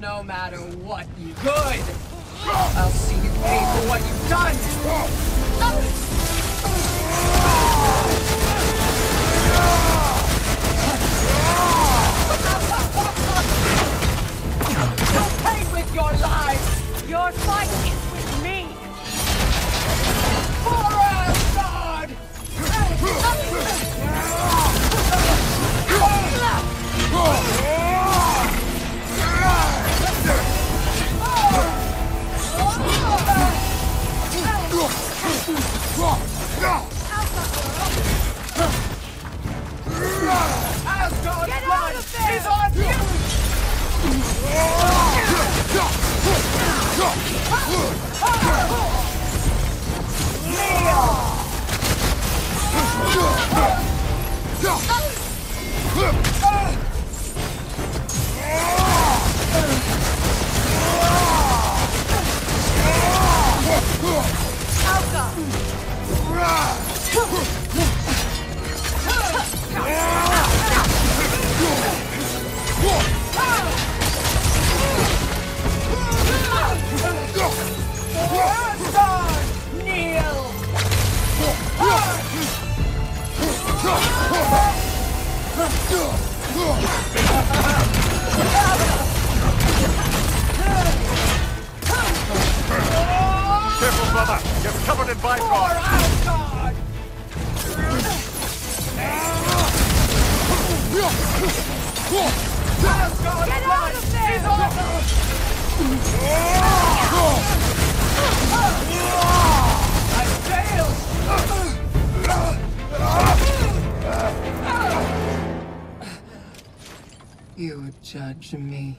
No matter what you did, I'll see you pay for what you've done. Don't play with your lives. Your fight is with me. For Get out of there! He's on you! Careful, brother! You're covered in byproducts! Asgard, get out of there! I failed! You would judge me.